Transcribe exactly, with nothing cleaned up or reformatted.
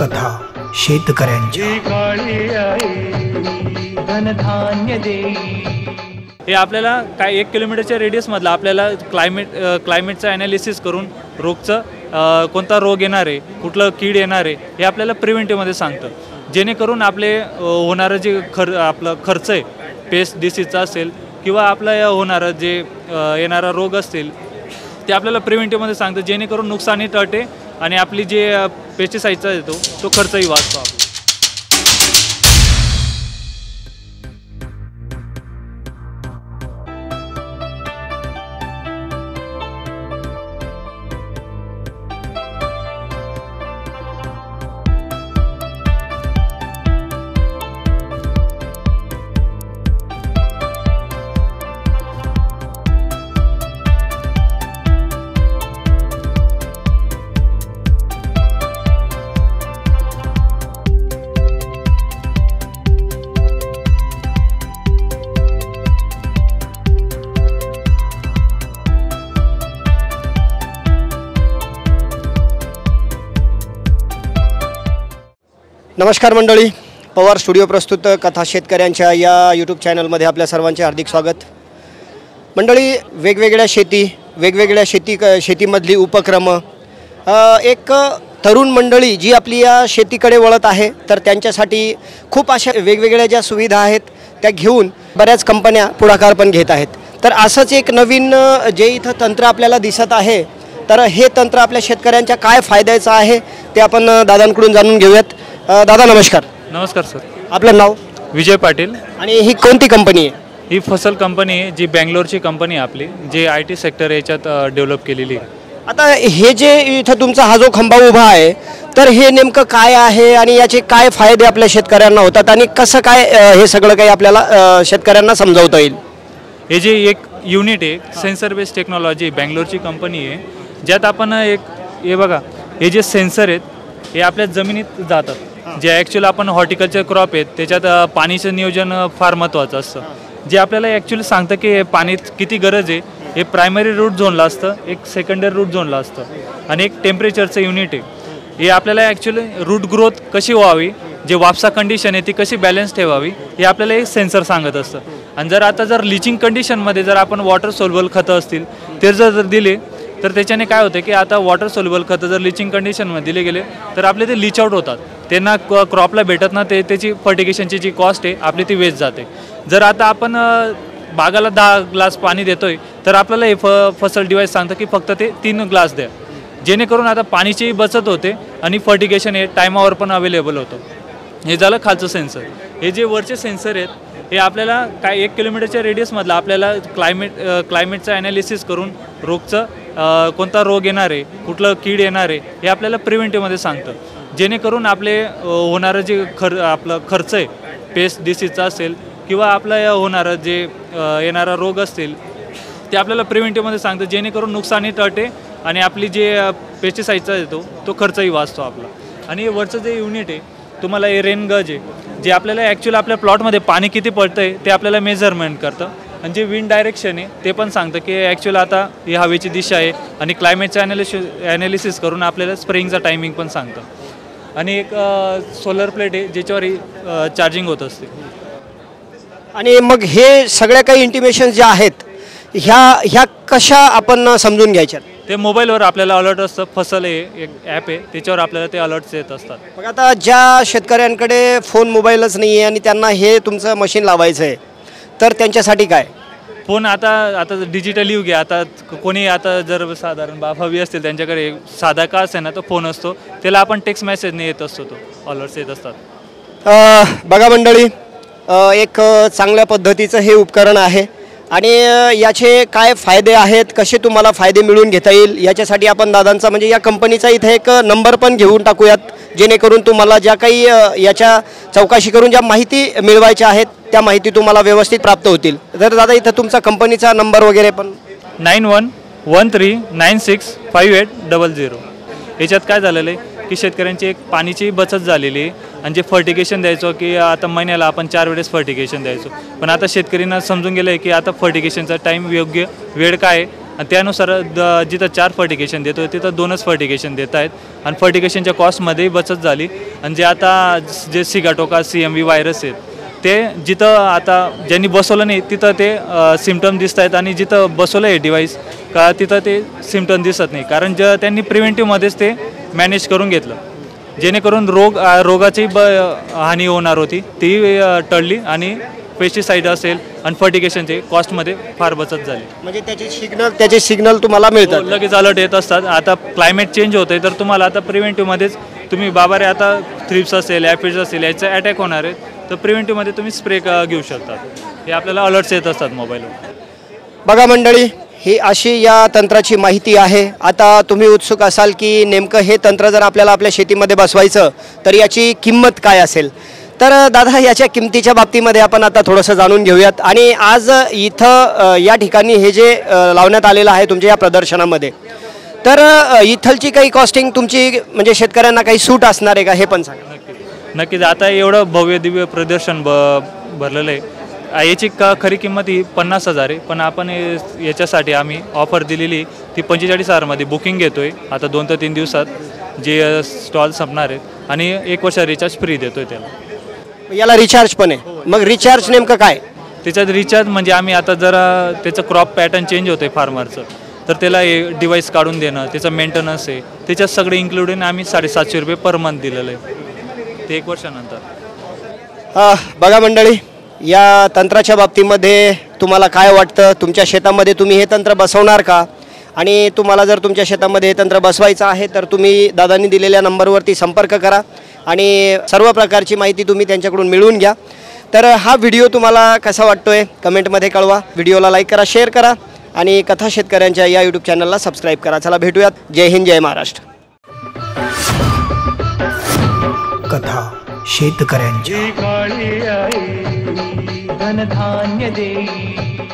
कथा शेतकऱ्यांच्या। आपल्याला काय एक किलोमीटरच्या रेडियस मधला आपल्याला क्लायमेट क्लायमेटचा ॲनालिसिस करून रोगचं कोणता रोग येणार आहे, कुठलं कीड येणार आहे हे आपल्याला प्रिव्हेंटिव्ह मध्ये सांगतं, जेणेकरून आपले होणारं जे खर आपलं खर्च आहे पेस्ट डिसीजचा असेल किंवा आपला होणारं जे येणारा रोग असतील ते आपल्याला प्रिव्हेंटिव्ह मध्ये सांगतं, जेणेकरून नुकसानी टळते आणि आपली जे पेस्टिसाइडचा येतो तो खर्चही वाचतो आपला। नमस्कार मंडळी, पवार स्टुडिओ प्रस्तुत कथा शेतकऱ्यांच्या या यूट्यूब चॅनलमध्ये आपल्या सर्वांचे हार्दिक स्वागत। मंडळी, वेगवेगळ्या शेती वेगवेगळ्या शेती शेतीमधली उपक्रम, एक तरुण मंडळी जी आपली या शेतीकडे वळत आहे तर त्यांच्यासाठी खूप अशा वेगवेगळ्या ज्या सुविधा आहेत त्या घेऊन बऱ्याच कंपन्या पुढाकार पण घेत आहेत। तर असंच एक नवीन जे इथं तंत्र आपल्याला दिसत आहे, तर हे तंत्र आपल्या शेतकऱ्यांच्या काय फायद्याचं आहे ते आपण दादांकडून जाणून घेऊयात। दादा नमस्कार। नमस्कार सर। आपलं नाव? विजय पाटील। आणि ही कोणती कंपनी आहे? ही फसल कंपनी आहे, जी बेंगलोरची कंपनी आहे आपली, जे आय टी सेक्टर याच्यात डेव्हलप केलेली आहे। आता हे जे इथं तुमचा हा जो खंबा उभा आहे तर हे नेमकं काय आहे आणि याचे काय फायदे आपल्या शेतकऱ्यांना होतात आणि कसं काय हे सगळं काही आपल्याला शेतकऱ्यांना समजावता येईल? हे जे एक युनिट आहे सेन्सर बेस्ड टेक्नॉलॉजी, बेंगलोरची कंपनी आहे, ज्यात आपण एक हे बघा हे जे सेन्सर आहेत हे आपल्या जमिनीत जातात, जे ॲक्च्युअल आपण हॉर्टिकल्चर क्रॉप आहेत त्याच्यात पाणीचं नियोजन फार महत्त्वाचं असतं, जे आपल्याला ॲक्च्युअली सांगतं की पाणी किती गरज आहे। हे प्रायमरी रूट झोनला असतं, एक सेकंडरी रूट झोनला असतं आणि एक टेम्परेचरचं युनिट आहे। हे आपल्याला ॲक्च्युअली रूट ग्रोथ कशी व्हावी, जे वापसा कंडिशन आहे ती कशी बॅलन्स ठेवावी हे आपल्याला एक सेन्सर सांगत असतं। आणि जर आता जर लिचिंग कंडिशनमध्ये जर आपण वॉटर सोल्युबल खतं असतील ते जर जर दिले तर त्याच्याने काय होतं की आता वॉटर सोल्युबल खतं जर लिचिंग कंडिशनमध्ये दिले गेले तर आपले ते लिच आउट होतात, त्यांना क क्रॉपला भेटत ना ते त्याची फर्टिगेशनची जी कॉस्ट आहे आपली ती वेस्ट जाते। जर आता आपण बागाला दहा ग्लास पाणी देतोय तर आपल्याला हे फ फसल डिवाईस सांगतं की फक्त ते तीन ग्लास द्या, जेणेकरून आता पाणीचीही बचत होते आणि फर्टिगेशन हे टायमावर पण अवेलेबल होतं। हे झालं खालचं सेन्सर। हे जे वरचे सेन्सर आहेत हे आपल्याला काय एक किलोमीटरच्या रेडियसमधला आपल्याला क्लायमेट क्लायमेटचा ॲनालिसिस करून रोगचं कोणता रोग येणार आहे, कुठलं कीड येणार आहे हे आपल्याला प्रिव्हेंटिव्हमध्ये सांगतं, जेणेकरून आपले होणारं जे खर आपलं खर्च आहे पेस्ट डिसीजचा असेल किंवा आपला होणारं जे येणारा रोग असतील ते आपल्याला प्रिव्हेंटिव्हमध्ये सांगतं, जेणेकरून नुकसानी टळते आणि आपली जे पेस्टिसाइडचा येतो तो खर्चही वाचतो आपला। आणि वरचं जे युनिट आहे तुम्हाला हे रेन गज आहे, जे आपल्याला ॲक्च्युअली आपल्या प्लॉटमध्ये पाणी किती पडतं आहे ते आपल्याला मेजरमेंट करतं, आणि जे विंड डायरेक्शन आहे ते पण सांगतं की ॲक्च्युअली आता ही हवेची दिशा आहे, आणि क्लायमेटचं ॲनालिसि ॲनालिसिस करून आपल्याला स्प्रेइंगचा टायमिंग पण सांगतं। आणि एक सोलर प्लेट आहे ज्याच्यावर चार्जिंग होत असते। आणि मग हे सगळ्या काही इंटिमेशन ज्या आहेत ह्या ह्या कशा आपण समजून घ्यायच्यात? ते मोबाईलवर आपल्याला अलर्ट असतं, फसल आहे एक ॲप आहे त्याच्यावर आपल्याला ते अलर्ट्स येत असतात। मग आता ज्या शेतकऱ्यांकडे फोन मोबाईलच नाही आहे आणि त्यांना हे तुमचं मशीन लावायचं आहे तर त्यांच्यासाठी काय? फोन आता आता डिजिटल युग आहे, आता कोणी आता जर साधारण बाफावी असतील त्यांच्याकडे साधा का असेल ना तो फोन असतो, त्याला आपण टेक्स्ट मेसेजने येत असतो, तो अलर्ट्स येत असतात। बघा मंडळी, एक चांगल्या पद्धतीचं हे उपकरण आहे आणि याचे काय फायदे आहेत, कसे तुम्हाला फायदे मिळून घेता येईल याच्यासाठी आपण दादांचा म्हणजे या कंपनीचा इथे एक नंबर पण घेऊन टाकूयात, जेणेकरून तुम्हाला ज्या काही याच्या चौकशी करून ज्या माहिती मिळवायच्या आहेत त्या माहिती तुम्हाला व्यवस्थित प्राप्त होतील। तर दादा इथं तुमचा कंपनीचा नंबर वगैरे पण? Nine one one three nine six five eight double zero. याच्यात काय झालेलं आहे की शेतकऱ्यांची एक पाणीची बचत झालेली आहे, आणि जे फर्टिगेशन द्यायचो की आता महिन्याला आपण चार वेळेस फर्टिगेशन द्यायचो, पण आता शेतकऱ्यांना समजून गेलं आहे की आता फर्टिगेशनचा टाईम योग्य वेळ काय त्यानुसार जिथं चार फर्टिगेशन देतो तिथं दोनच फर्टिगेशन देत आहेत आणि फर्टिगेशनच्या कॉस्टमध्येही बचत झाली। आणि जे आता जे Sigatoka C M V virus आहेत ते जिथं आता ज्यांनी बसवलं नाही तिथं ते सिम्पटम दिसत आहेत आणि जिथं बसवलं आहे डिवाइस का तिथं ते सिम्पटम दिसत नाही, कारण ज त्यांनी प्रिव्हेंटिव्हमध्येच ते मॅनेज करून घेतलं, जेणेकरून रोग रोगाची ब हानी होणार होती ती टळली आणि पेस्टिसाइड असेल आणि फर्टिगेशनचे कॉस्टमध्ये फार बचत झाली। म्हणजे त्याचे सिग्नल त्याचे सिग्नल तुम्हाला मिळतात, लगेच अलर्ट येत असतात। आता क्लायमेट चेंज होतंय तर तुम्हाला आता प्रिव्हेंटिव्हमध्येच तुम्ही बाबा रे आता थ्रिप्स असेल ॲफिड्स असेल याचा अटॅक होणार आहे तर प्रिव्हेंटिव्हमध्ये तुम्ही स्प्रे घेऊ शकता, हे आपल्याला अलर्ट्स येत असतात मोबाईलवर। बघा मंडळी, ही अशी या तंत्राची माहिती आहे। आता तुम्ही उत्सुक असाल की नेमकं हे तंत्र जर आपल्याला आपल्या शेतीमध्ये बसवायचं तर याची किंमत काय असेल, तर दादा याच्या किमतीच्या बाबतीमध्ये आपण आता थोडंसं जाणून घेऊयात। आणि आज इथं या ठिकाणी हे जे लावण्यात आलेलं आहे तुमच्या या प्रदर्शनामध्ये, तर इथलची काही कॉस्टिंग तुमची म्हणजे शेतकऱ्यांना काही सूट असणार आहे का हे पण सांगा। नक्कीच आता एवढं भव्य दिव्य प्रदर्शन ब भरलेलं आहे, याची का खरी किंमत ही पन्नास हजार आहे, पण आपण याच्यासाठी आम्ही ऑफर दिलेली ती पंचेचाळीस हजारमध्ये बुकिंग घेतो आहे। आता दोन ते तीन दिवसात जे स्टॉल संपणार आहेत आणि एक वर्ष रिचार्ज फ्री देतो आहे त्याला, याला रिचार्ज पण आहे। मग रिचार्ज नेमकं काय? त्याच्यात रिचार्ज म्हणजे आम्ही आता जरा त्याचं क्रॉप पॅटर्न चेंज होतं आहे फार्मरचं, तर त्याला हे डिवाईस काढून देणं, त्याचं मेंटेनन्स आहे, त्याच्यात सगळे इन्क्लुडिंग आम्ही साडेसातशे रुपये पर मंथ दिलेलं आहे ते एक वर्षानंतर। बघा मंडळी, या तंत्राच्या बाबतीमध्ये तुम्हाला काय वाटतं? तुमच्या शेतामध्ये तुम्ही हे तंत्र बसवणार का? आणि तुम्हाला जर तुमच्या शेतामध्ये हे तंत्र बसवायचं आहे तर तुम्ही दादांनी दिलेल्या नंबरवरती संपर्क करा आणि सर्व प्रकारची माहिती तुम्ही त्यांच्याकडून मिळवून घ्या। तर हा व्हिडिओ तुम्हाला कसा वाटतोय कमेंटमध्ये कळवा, व्हिडिओला लाईक करा, शेअर करा आणि कथा शेतकऱ्यांच्या या यूट्यूब चॅनलला सबस्क्राईब करा। चला भेटूयात, जय हिंद, जय महाराष्ट्र। कथा शेतकऱ्यांच्या, काळी आई धनधान्य देई।